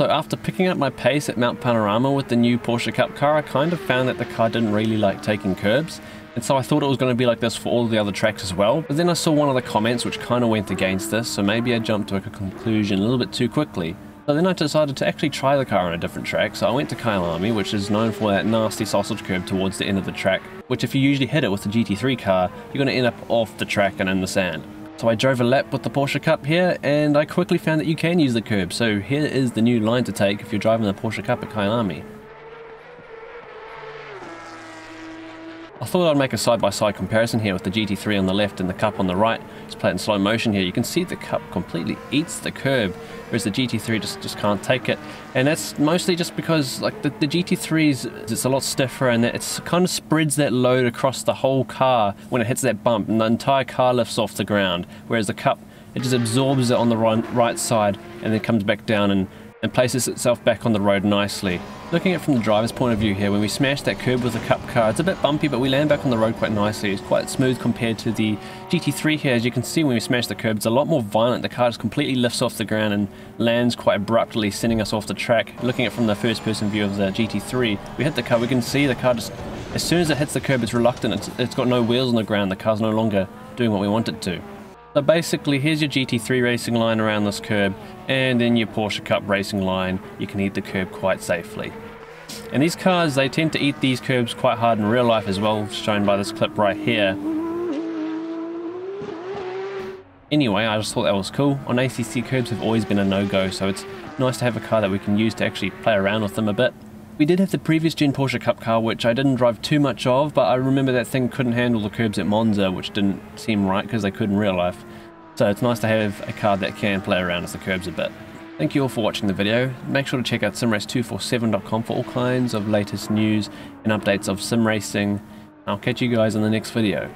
So after picking up my pace at Mount Panorama with the new Porsche Cup car, I kind of found that the car didn't really like taking curbs, and so I thought it was going to be like this for all the other tracks as well. But then I saw one of the comments which kind of went against this, so maybe I jumped to a conclusion a little bit too quickly. So then I decided to actually try the car on a different track, so I went to Kyalami, which is known for that nasty sausage curb towards the end of the track, which if you usually hit it with the GT3 car, you're going to end up off the track and in the sand. So I drove a lap with the Porsche Cup here, and I quickly found that you can use the curb, so here is the new line to take if you're driving the Porsche Cup at Kyalami. I thought I'd make a side-by-side comparison here with the GT3 on the left and the Cup on the right. Just play it in slow motion here. You can see the Cup completely eats the curb, whereas the GT3 just can't take it. And that's mostly just because like the GT3, it's a lot stiffer and it kind of spreads that load across the whole car when it hits that bump, and the entire car lifts off the ground, whereas the Cup, it just absorbs it on the right side and then comes back down and places itself back on the road nicely. Looking at it from the driver's point of view here, when we smash that curb with the Cup car, it's a bit bumpy, but we land back on the road quite nicely. It's quite smooth compared to the GT3 here. As you can see, when we smash the curb, it's a lot more violent. The car just completely lifts off the ground and lands quite abruptly, sending us off the track. Looking at it from the first-person view of the GT3, we hit the car, we can see the car just, as soon as it hits the curb, it's reluctant. It's got no wheels on the ground. The car's no longer doing what we want it to. So basically, here's your GT3 racing line around this curb, and then your Porsche Cup racing line. You can eat the curb quite safely. And these cars, they tend to eat these curbs quite hard in real life as well, shown by this clip right here. Anyway, I just thought that was cool. On ACC, curbs have always been a no-go, so it's nice to have a car that we can use to actually play around with them a bit. We did have the previous gen Porsche Cup car, which I didn't drive too much of, but I remember that thing couldn't handle the curbs at Monza, which didn't seem right because they could in real life. So it's nice to have a car that can play around with the curbs a bit. Thank you all for watching the video. Make sure to check out SimRace247.com for all kinds of latest news and updates of sim racing. I'll catch you guys in the next video.